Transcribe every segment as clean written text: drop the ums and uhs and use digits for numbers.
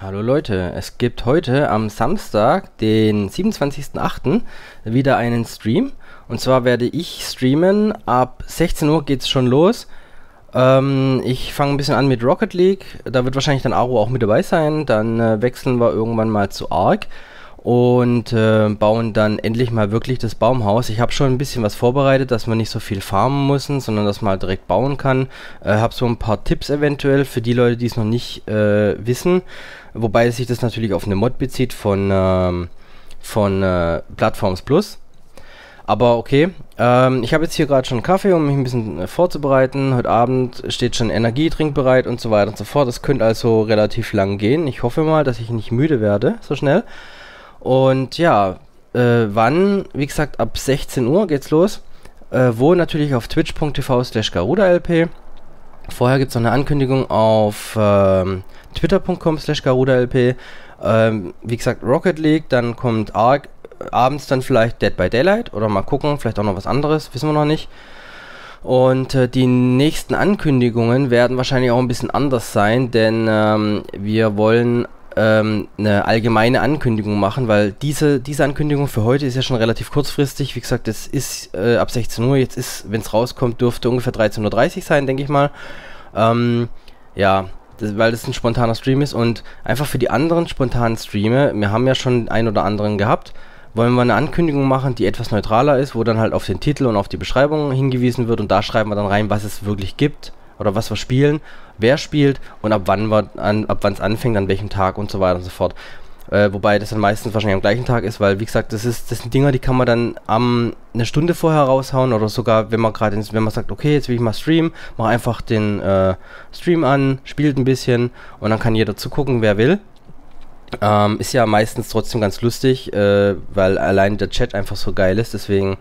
Hallo Leute, es gibt heute am Samstag, den 27.08. wieder einen Stream. Und zwar werde ich streamen, ab 16 Uhr geht es schon los. Ich fange ein bisschen an mit Rocket League, da wird wahrscheinlich dann Aro auch mit dabei sein. Dann wechseln wir irgendwann mal zu ARK und bauen dann endlich mal wirklich das Baumhaus. Ich habe schon ein bisschen was vorbereitet, dass wir nicht so viel farmen müssen, sondern dass man halt direkt bauen kann. Habe so ein paar Tipps eventuell für die Leute, die es noch nicht wissen. Wobei sich das natürlich auf eine Mod bezieht von Plattforms Plus. Aber okay, ich habe jetzt hier gerade schon Kaffee, um mich ein bisschen vorzubereiten. Heute Abend steht schon Energietrink bereit und so weiter und so fort. Das könnte also relativ lang gehen. Ich hoffe mal, dass ich nicht müde werde so schnell. Und ja, wie gesagt, ab 16 Uhr geht's los. Wo natürlich auf twitch.tv/garuda-lp. Vorher gibt es noch eine Ankündigung auf twitter.com/garuda-lp. Wie gesagt, Rocket League, dann kommt ARK, abends dann vielleicht Dead by Daylight oder mal gucken, vielleicht auch noch was anderes, wissen wir noch nicht. Und die nächsten Ankündigungen werden wahrscheinlich auch ein bisschen anders sein, denn wir wollen eine allgemeine Ankündigung machen, weil diese Ankündigung für heute ist ja schon relativ kurzfristig. Wie gesagt, es ist ab 16 Uhr, jetzt ist, wenn es rauskommt, dürfte ungefähr 13.30 Uhr sein, denke ich mal. Ja, weil das ein spontaner Stream ist und einfach für die anderen spontanen Streame, wir haben ja schon einen oder anderen gehabt, wollen wir eine Ankündigung machen, die etwas neutraler ist, wo dann halt auf den Titel und auf die Beschreibung hingewiesen wird und da schreiben wir dann rein, was es wirklich gibt. Oder was wir spielen, wer spielt und ab wann es anfängt, an welchem Tag und so weiter und so fort. Wobei das dann meistens wahrscheinlich am gleichen Tag ist, weil wie gesagt, das sind Dinger, die kann man dann eine Stunde vorher raushauen oder sogar, wenn man sagt, okay, jetzt will ich mal streamen, mach einfach den Stream an, spielt ein bisschen und dann kann jeder zugucken, wer will. Ist ja meistens trotzdem ganz lustig, weil allein der Chat einfach so geil ist, deswegen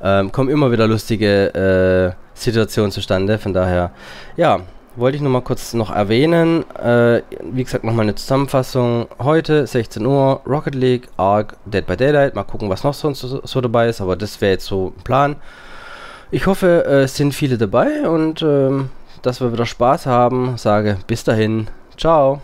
kommen immer wieder lustige Situationen zustande, von daher, ja, wollte ich nur mal kurz noch erwähnen, wie gesagt, nochmal eine Zusammenfassung, heute 16 Uhr, Rocket League, ARK, Dead by Daylight, mal gucken, was noch sonst so dabei ist, aber das wäre jetzt so ein Plan. Ich hoffe, es sind viele dabei und dass wir wieder Spaß haben, sage bis dahin, ciao!